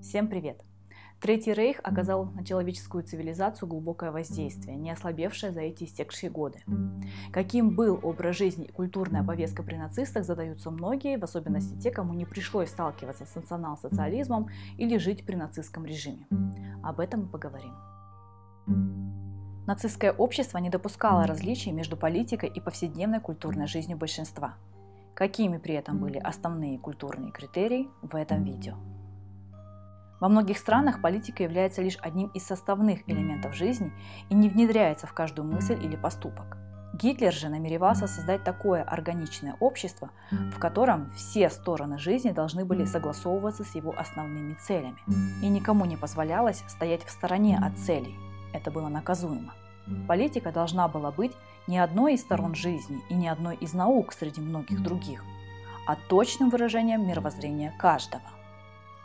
Всем привет! Третий рейх оказал на человеческую цивилизацию глубокое воздействие, не ослабевшее за эти истекшие годы. Каким был образ жизни и культурная повестка при нацистах, задаются многие, в особенности те, кому не пришлось сталкиваться с национал-социализмом или жить при нацистском режиме. Об этом мы поговорим. Нацистское общество не допускало различий между политикой и повседневной культурной жизнью большинства. Какими при этом были основные культурные критерии, в этом видео. Во многих странах политика является лишь одним из составных элементов жизни и не внедряется в каждую мысль или поступок. Гитлер же намеревался создать такое органичное общество, в котором все стороны жизни должны были согласовываться с его основными целями. И никому не позволялось стоять в стороне от целей. Это было наказуемо. Политика должна была быть не одной из сторон жизни и не одной из наук среди многих других, а точным выражением мировоззрения каждого.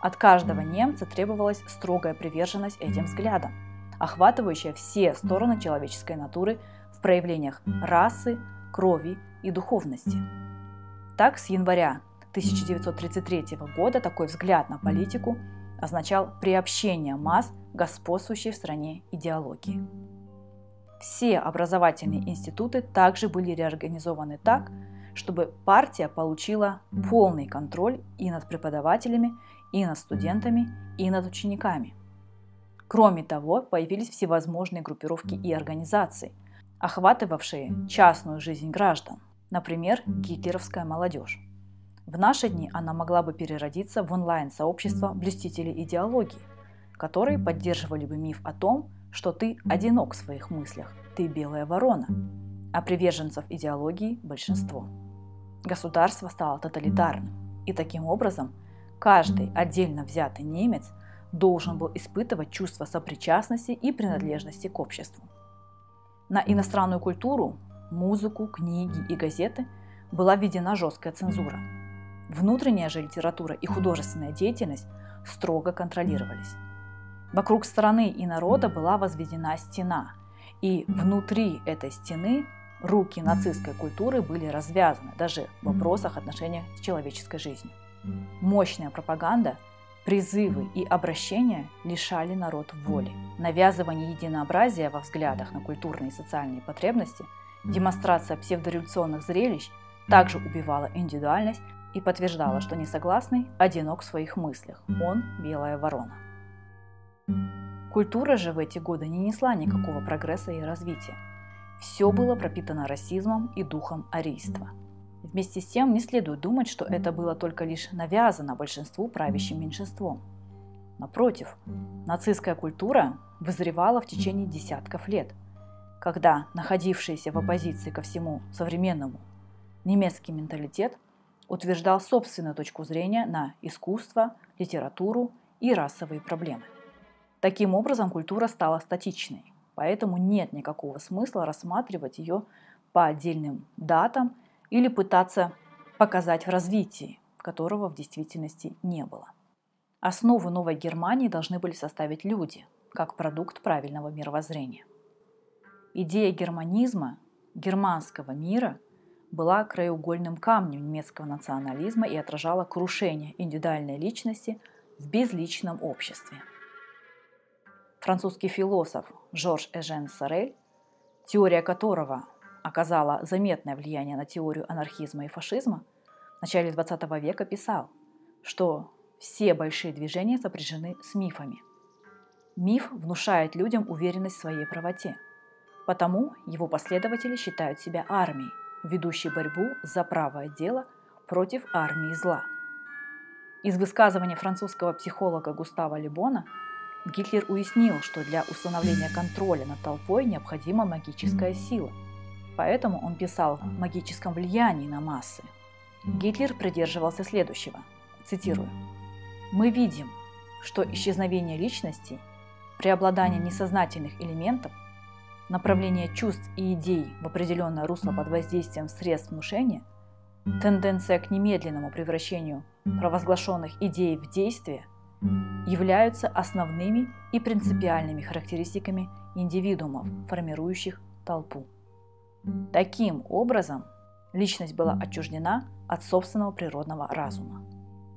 От каждого немца требовалась строгая приверженность этим взглядам, охватывающая все стороны человеческой натуры в проявлениях расы, крови и духовности. Так, с января 1933 года такой взгляд на политику означал приобщение масс к господствующей в стране идеологии. Все образовательные институты также были реорганизованы так, чтобы партия получила полный контроль и над преподавателями, и над студентами, и над учениками. Кроме того, появились всевозможные группировки и организации, охватывавшие частную жизнь граждан, например, гитлеровская молодежь. В наши дни она могла бы переродиться в онлайн-сообщество блюстителей идеологии, которые поддерживали бы миф о том, что ты одинок в своих мыслях, ты белая ворона, а приверженцев идеологии – большинство. Государство стало тоталитарным, и таким образом каждый отдельно взятый немец должен был испытывать чувство сопричастности и принадлежности к обществу. На иностранную культуру, музыку, книги и газеты была введена жесткая цензура. Внутренняя же литература и художественная деятельность строго контролировались. Вокруг страны и народа была возведена стена, и внутри этой стены руки нацистской культуры были развязаны даже в вопросах отношения с человеческой жизнью. Мощная пропаганда, призывы и обращения лишали народ воли. Навязывание единообразия во взглядах на культурные и социальные потребности, демонстрация псевдореволюционных зрелищ также убивала индивидуальность и подтверждала, что несогласный одинок в своих мыслях, он белая ворона. Культура же в эти годы не несла никакого прогресса и развития. Все было пропитано расизмом и духом арийства. Вместе с тем не следует думать, что это было только лишь навязано большинству правящим меньшинством. Напротив, нацистская культура вызревала в течение десятков лет, когда находившиеся в оппозиции ко всему современному немецкий менталитет утверждал собственную точку зрения на искусство, литературу и расовые проблемы. Таким образом, культура стала статичной, поэтому нет никакого смысла рассматривать ее по отдельным датам или пытаться показать в развитии, которого в действительности не было. Основу новой Германии должны были составить люди, как продукт правильного мировоззрения. Идея германизма, германского мира, была краеугольным камнем немецкого национализма и отражала крушение индивидуальной личности в безличном обществе. Французский философ Жорж-Эжен Сарель, теория которого оказала заметное влияние на теорию анархизма и фашизма, в начале XX века писал, что все большие движения сопряжены с мифами. Миф внушает людям уверенность в своей правоте, потому его последователи считают себя армией, ведущей борьбу за правое дело против армии зла. Из высказывания французского психолога Густава Лебона Гитлер уяснил, что для установления контроля над толпой необходима магическая сила. Поэтому он писал о магическом влиянии на массы. Гитлер придерживался следующего, цитирую: «Мы видим, что исчезновение личности, преобладание несознательных элементов, направление чувств и идей в определенное русло под воздействием средств внушения, тенденция к немедленному превращению провозглашенных идей в действие являются основными и принципиальными характеристиками индивидуумов, формирующих толпу». Таким образом, личность была отчуждена от собственного природного разума.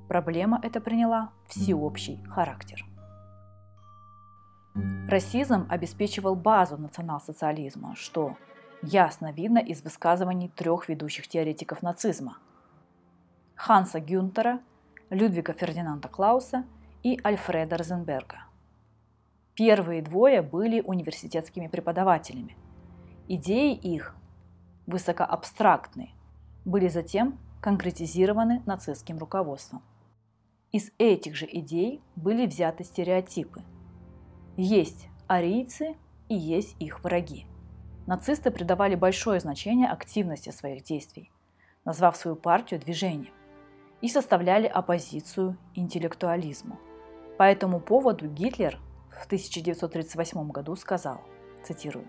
Проблема эта приняла всеобщий характер. Расизм обеспечивал базу национал-социализма, что ясно видно из высказываний трех ведущих теоретиков нацизма – Ханса Гюнтера, Людвига Фердинанда Клауса и Альфреда Розенберга. Первые двое были университетскими преподавателями. Идеи их, высокоабстрактные, были затем конкретизированы нацистским руководством. Из этих же идей были взяты стереотипы. Есть арийцы и есть их враги. Нацисты придавали большое значение активности своих действий, назвав свою партию движением, и составляли оппозицию интеллектуализму. По этому поводу Гитлер в 1938 году сказал, цитирую,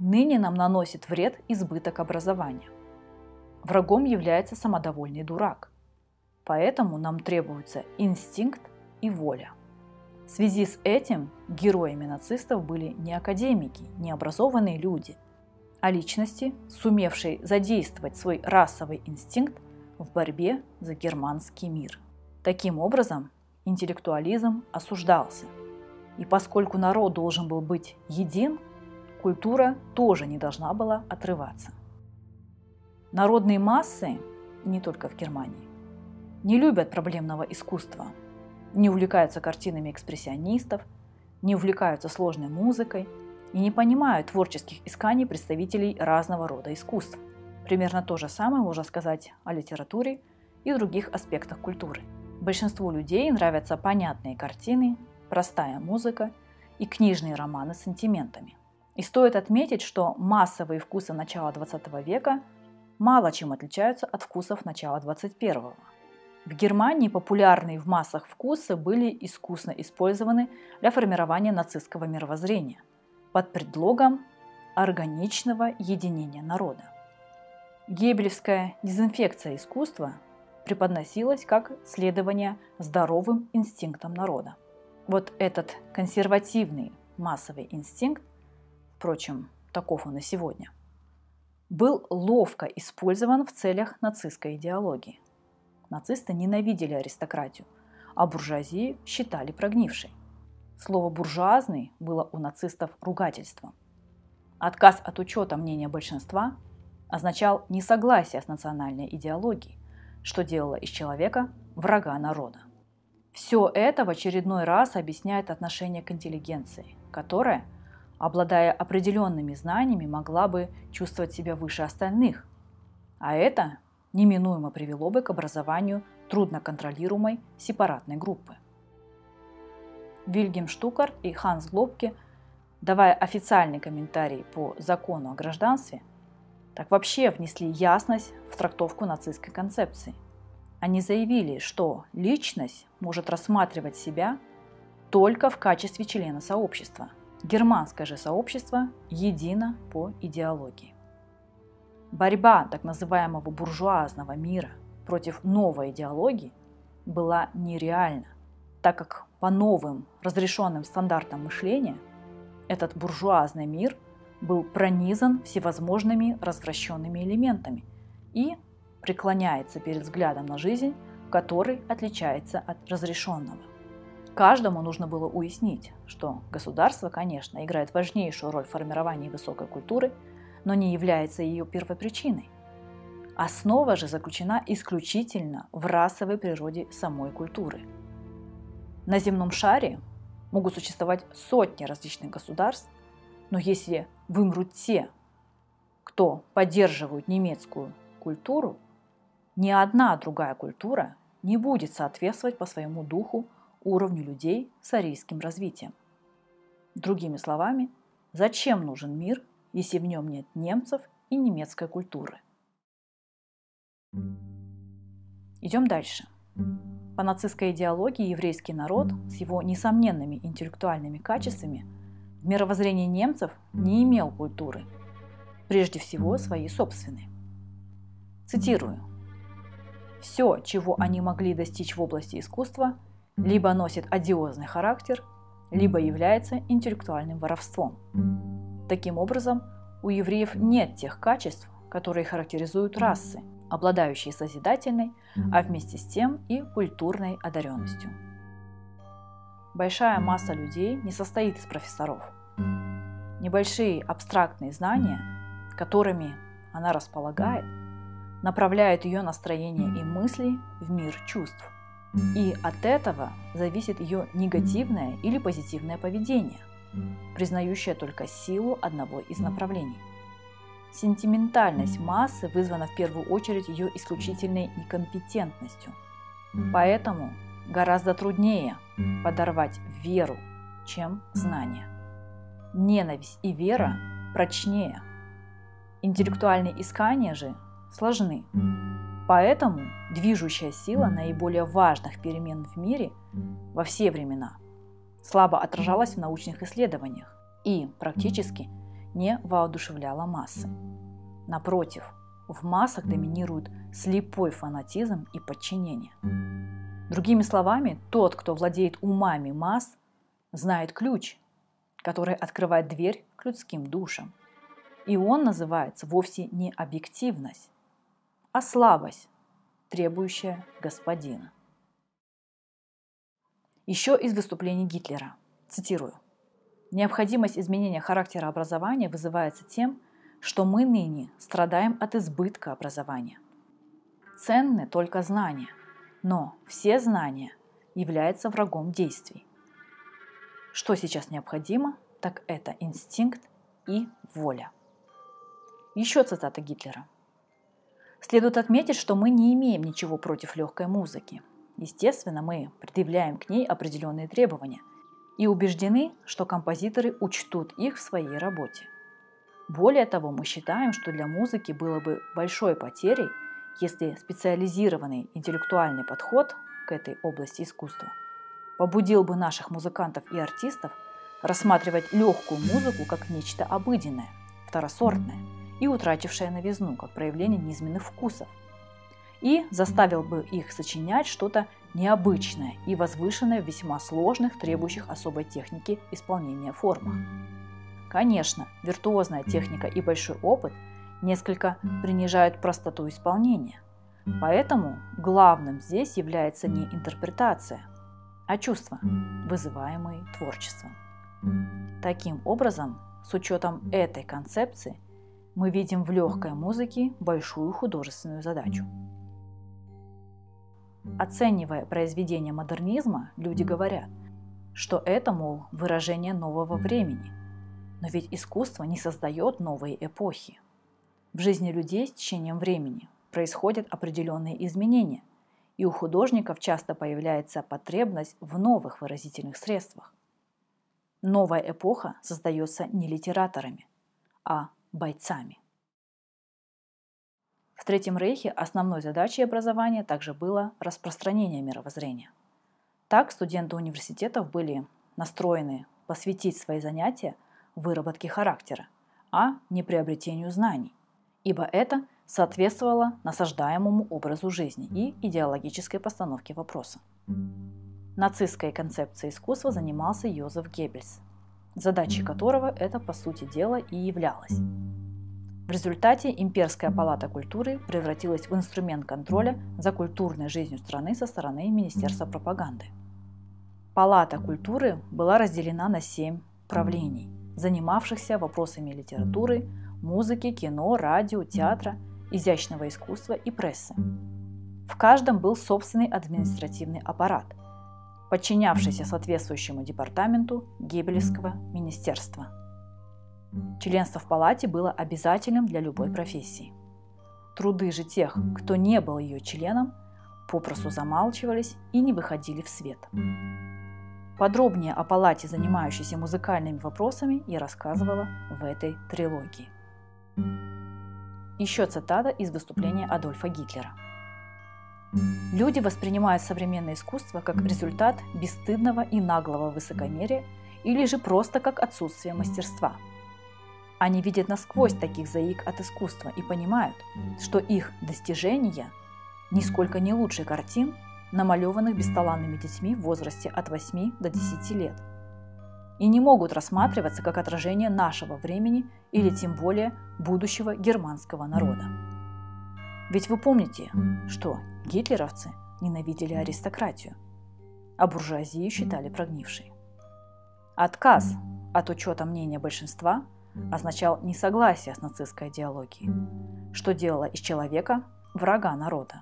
«Ныне нам наносит вред избыток образования. Врагом является самодовольный дурак. Поэтому нам требуются инстинкт и воля». В связи с этим героями нацистов были не академики, не образованные люди, а личности, сумевшие задействовать свой расовый инстинкт в борьбе за германский мир. Таким образом, интеллектуализм осуждался. И поскольку народ должен был быть един, культура тоже не должна была отрываться. Народные массы, не только в Германии, не любят проблемного искусства, не увлекаются картинами экспрессионистов, не увлекаются сложной музыкой и не понимают творческих исканий представителей разного рода искусств. Примерно то же самое можно сказать о литературе и других аспектах культуры. Большинству людей нравятся понятные картины, простая музыка и книжные романы с сентиментами. И стоит отметить, что массовые вкусы начала XX века мало чем отличаются от вкусов начала 21-го. В Германии популярные в массах вкусы были искусно использованы для формирования нацистского мировоззрения под предлогом органичного единения народа. Геббельсовская дезинфекция искусства преподносилась как следование здоровым инстинктам народа. Вот этот консервативный массовый инстинкт, впрочем, таков он и сегодня, был ловко использован в целях нацистской идеологии. Нацисты ненавидели аристократию, а буржуазию считали прогнившей. Слово «буржуазный» было у нацистов ругательством. Отказ от учета мнения большинства означал несогласие с национальной идеологией, что делало из человека врага народа. Все это в очередной раз объясняет отношение к интеллигенции, которая, обладая определенными знаниями, могла бы чувствовать себя выше остальных. А это неминуемо привело бы к образованию трудноконтролируемой сепаратной группы. Вильгельм Штукар и Ханс Глобке, давая официальный комментарий по закону о гражданстве, так вообще внесли ясность в трактовку нацистской концепции. Они заявили, что личность может рассматривать себя только в качестве члена сообщества. Германское же сообщество едино по идеологии. Борьба так называемого буржуазного мира против новой идеологии была нереальна, так как по новым разрешенным стандартам мышления этот буржуазный мир был пронизан всевозможными развращенными элементами и преклоняется перед взглядом на жизнь, который отличается от разрешенного. Каждому нужно было уяснить, что государство, конечно, играет важнейшую роль в формировании высокой культуры, но не является ее первопричиной. Основа же заключена исключительно в расовой природе самой культуры. На земном шаре могут существовать сотни различных государств, но если вымрут те, кто поддерживают немецкую культуру, ни одна другая культура не будет соответствовать по своему духу уровню людей с арийским развитием. Другими словами, зачем нужен мир, если в нем нет немцев и немецкой культуры? Идем дальше. По нацистской идеологии еврейский народ с его несомненными интеллектуальными качествами в мировоззрении немцев не имел культуры, прежде всего своей собственной. Цитирую. «Все, чего они могли достичь в области искусства, либо носит одиозный характер, либо является интеллектуальным воровством». Таким образом, у евреев нет тех качеств, которые характеризуют расы, обладающий созидательной, а вместе с тем и культурной одаренностью. Большая масса людей не состоит из профессоров. Небольшие абстрактные знания, которыми она располагает, направляют ее настроение и мысли в мир чувств. И от этого зависит ее негативное или позитивное поведение, признающее только силу одного из направлений. Сентиментальность массы вызвана в первую очередь ее исключительной некомпетентностью. Поэтому гораздо труднее подорвать веру, чем знание. Ненависть и вера прочнее. Интеллектуальные искания же сложны. Поэтому движущая сила наиболее важных перемен в мире во все времена слабо отражалась в научных исследованиях и практически не воодушевляла массы. Напротив, в массах доминирует слепой фанатизм и подчинение. Другими словами, тот, кто владеет умами масс, знает ключ, который открывает дверь к людским душам. И он называется вовсе не объективность, а слабость, требующая господина. Еще из выступлений Гитлера, цитирую. Необходимость изменения характера образования вызывается тем, что мы ныне страдаем от избытка образования. Ценны только знания, но все знания являются врагом действий. Что сейчас необходимо, так это инстинкт и воля. Еще цитата Гитлера. Следует отметить, что мы не имеем ничего против легкой музыки. Естественно, мы предъявляем к ней определенные требования и убеждены, что композиторы учтут их в своей работе. Более того, мы считаем, что для музыки было бы большой потерей, если специализированный интеллектуальный подход к этой области искусства побудил бы наших музыкантов и артистов рассматривать легкую музыку как нечто обыденное, второсортное и утратившее новизну, как проявление низменных вкусов, и заставил бы их сочинять что-то необычное и возвышенное в весьма сложных, требующих особой техники исполнения формах. Конечно, виртуозная техника и большой опыт несколько принижают простоту исполнения, поэтому главным здесь является не интерпретация, а чувства, вызываемые творчеством. Таким образом, с учетом этой концепции, мы видим в легкой музыке большую художественную задачу. Оценивая произведения модернизма, люди говорят, что это, мол, выражение нового времени. Но ведь искусство не создает новые эпохи. В жизни людей с течением времени происходят определенные изменения, и у художников часто появляется потребность в новых выразительных средствах. Новая эпоха создается не литераторами, а бойцами. В Третьем рейхе основной задачей образования также было распространение мировоззрения. Так студенты университетов были настроены посвятить свои занятия выработке характера, а не приобретению знаний, ибо это соответствовало насаждаемому образу жизни и идеологической постановке вопроса. Нацистской концепцией искусства занимался Йозеф Геббельс, задачей которого это, по сути дела, и являлось. В результате Имперская палата культуры превратилась в инструмент контроля за культурной жизнью страны со стороны Министерства пропаганды. Палата культуры была разделена на 7 правлений, занимавшихся вопросами литературы, музыки, кино, радио, театра, изящного искусства и прессы. В каждом был собственный административный аппарат, подчинявшийся соответствующему департаменту Геббельсского министерства. Членство в палате было обязательным для любой профессии. Труды же тех, кто не был ее членом, попросту замалчивались и не выходили в свет. Подробнее о палате, занимающейся музыкальными вопросами, я рассказывала в этой трилогии. Еще цитата из выступления Адольфа Гитлера. Люди воспринимают современное искусство как результат бесстыдного и наглого высокомерия или же просто как отсутствие мастерства. Они видят насквозь таких заик от искусства и понимают, что их достижения нисколько не лучше картин, намалеванных бесталанными детьми в возрасте от 8 до 10 лет, и не могут рассматриваться как отражение нашего времени или тем более будущего германского народа. Ведь вы помните, что гитлеровцы ненавидели аристократию, а буржуазию считали прогнившей. Отказ от учета мнения большинства означал несогласие с нацистской идеологией, что делало из человека врага народа.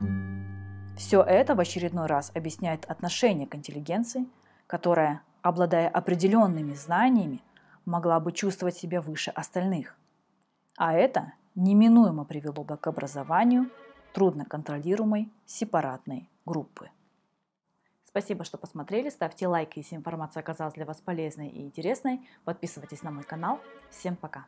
Все это в очередной раз объясняет отношение к интеллигенции, которая, обладая определенными знаниями, могла бы чувствовать себя выше остальных. А это неминуемо привело бы к образованию трудноконтролируемой сепаратной группы. Спасибо, что посмотрели. Ставьте лайк, если информация оказалась для вас полезной и интересной. Подписывайтесь на мой канал. Всем пока!